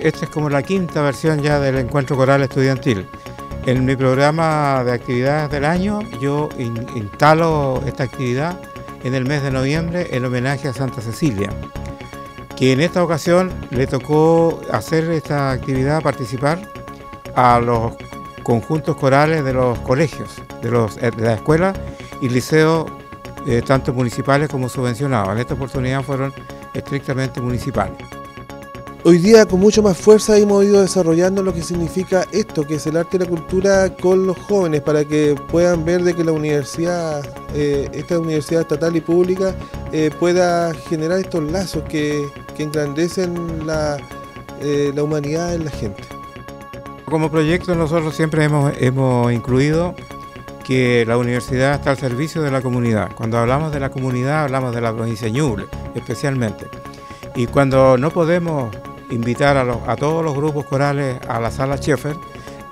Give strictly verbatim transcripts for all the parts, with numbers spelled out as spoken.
Esta es como la quinta versión ya del Encuentro Coral Estudiantil. En mi programa de actividades del año yo in instalo esta actividad en el mes de noviembre en homenaje a Santa Cecilia, que en esta ocasión le tocó hacer esta actividad, participar a los conjuntos corales de los colegios, de, los, de la escuela y liceo, eh, tanto municipales como subvencionados. En esta oportunidad fueron estrictamente municipales. Hoy día con mucho más fuerza hemos ido desarrollando lo que significa esto, que es el arte y la cultura con los jóvenes, para que puedan ver de que la universidad, eh, esta universidad estatal y pública, eh, pueda generar estos lazos que, que engrandecen la, eh, la humanidad en la gente. Como proyecto nosotros siempre hemos, hemos incluido que la universidad está al servicio de la comunidad. Cuando hablamos de la comunidad hablamos de la provincia Ñuble especialmente. Y cuando no podemos invitar a, los, a todos los grupos corales a la Sala Schäfer,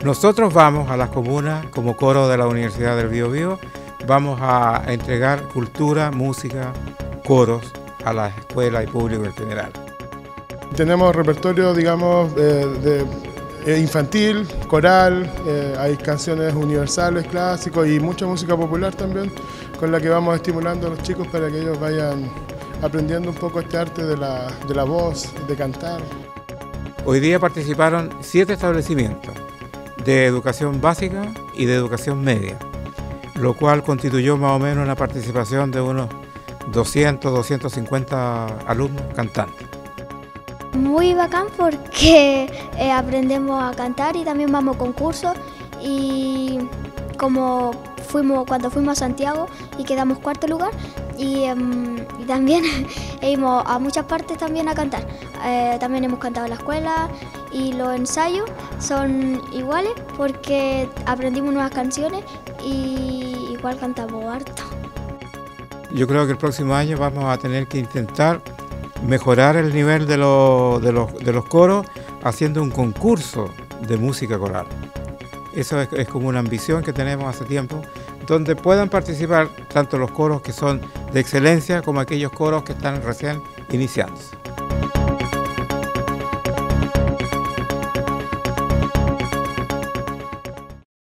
nosotros vamos a las comunas como coro de la Universidad del Bío-Bío, vamos a entregar cultura, música, coros a las escuelas y público en general. Tenemos repertorio, digamos, de, de infantil, coral, eh, hay canciones universales, clásicos y mucha música popular también, con la que vamos estimulando a los chicos para que ellos vayan aprendiendo un poco este arte de la, de la voz, de cantar. Hoy día participaron siete establecimientos de educación básica y de educación media, lo cual constituyó más o menos una participación de unos doscientos, doscientos cincuenta alumnos cantantes. Muy bacán porque eh, aprendemos a cantar y también vamos a concursos, y como fuimos cuando fuimos a Santiago y quedamos cuarto lugar, y, um, y también e íbamos a muchas partes también a cantar. Eh, también hemos cantado en la escuela y los ensayos son iguales porque aprendimos nuevas canciones y igual cantamos harto. Yo creo que el próximo año vamos a tener que intentar mejorar el nivel de, lo, de, los, de los coros haciendo un concurso de música coral. Eso es, es como una ambición que tenemos hace tiempo, donde puedan participar tanto los coros que son de excelencia como aquellos coros que están recién iniciándose.